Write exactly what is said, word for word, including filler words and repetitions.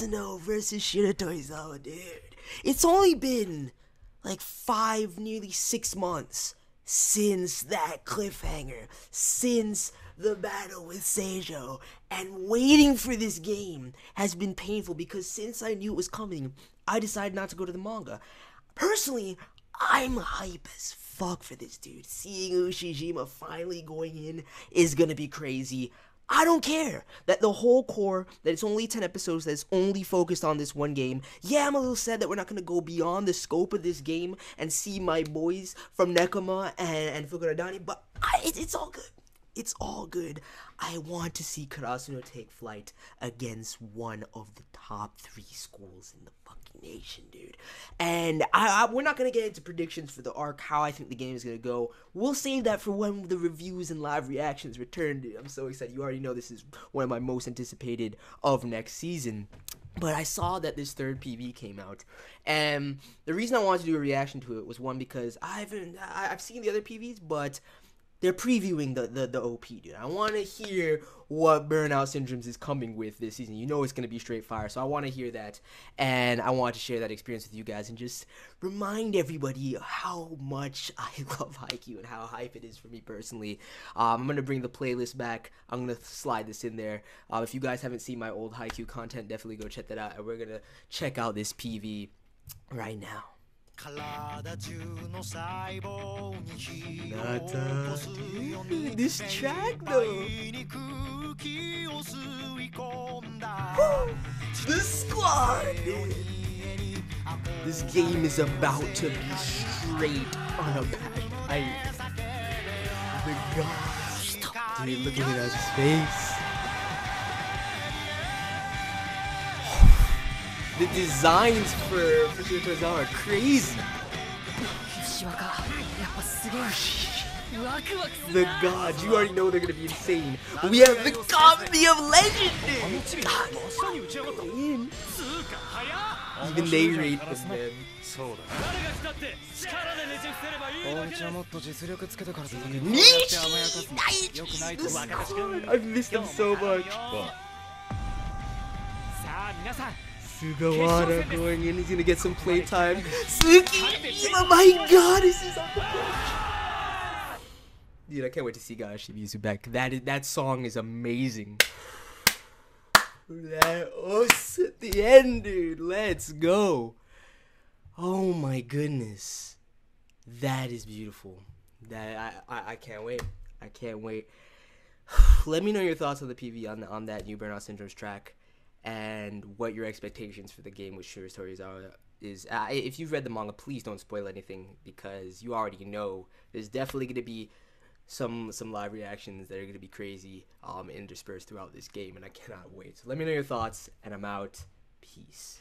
Karasuno versus Shiratorizawa, dude. It's only been like five, nearly six months since that cliffhanger, since the battle with Seijoh, and waiting for this game has been painful because since I knew it was coming, I decided not to go to the manga. Personally, I'm hype as fuck for this, dude. Seeing Ushijima finally going in is gonna be crazy. I don't care that the whole core, that it's only ten episodes, that it's only focused on this one game. Yeah, I'm a little sad that we're not going to go beyond the scope of this game and see my boys from Nekoma and, and Fukurodani, but I, it, it's all good. It's all good. I want to see Karasuno take flight against one of the top three schools in the fucking nation, dude. And I, I, we're not going to get into predictions for the arc, how I think the game is going to go. We'll save that for when the reviews and live reactions return, dude. I'm so excited. You already know this is one of my most anticipated of next season. But I saw that this third P V came out, and the reason I wanted to do a reaction to it was, one, because I've, I've seen the other P Vs, but they're previewing the, the, the O P, dude. I want to hear what Burnout Syndrome is coming with this season. You know it's going to be straight fire, so I want to hear that. And I want to share that experience with you guys and just remind everybody how much I love Haikyuu! And how hype it is for me personally. Um, I'm going to bring the playlist back. I'm going to slide this in there. Uh, if you guys haven't seen my old Haikyuu! Content, definitely go check that out. And we're going to check out this P V right now. 体中の細胞に火を起こすように This track though! The squad! This game is about to be straight on a bad night. The god. Stop, dude, looking at his face. The designs for Fichiro Tazawa are crazy. The god, you already know they're gonna be insane. We have the comedy of legend, dude! Even they rate this man. Niki! I've missed them so much. Sugawara going in, he's gonna get some playtime. Tsuki! Oh my god, this is on the bench! Dude, I can't wait to see Gashibizu back. That, is, that song is amazing. That was at the end, dude. Let's go. Oh my goodness. That is beautiful. That I, I, I can't wait. I can't wait. Let me know your thoughts on the P V on, on that new Burnout Syndrome's track, and what your expectations for the game with Shiratorizawa is. Uh, if you've read the manga, please don't spoil anything, because you already know there's definitely going to be some some live reactions that are going to be crazy, um, interspersed throughout this game, and I cannot wait. So let me know your thoughts, and I'm out. Peace.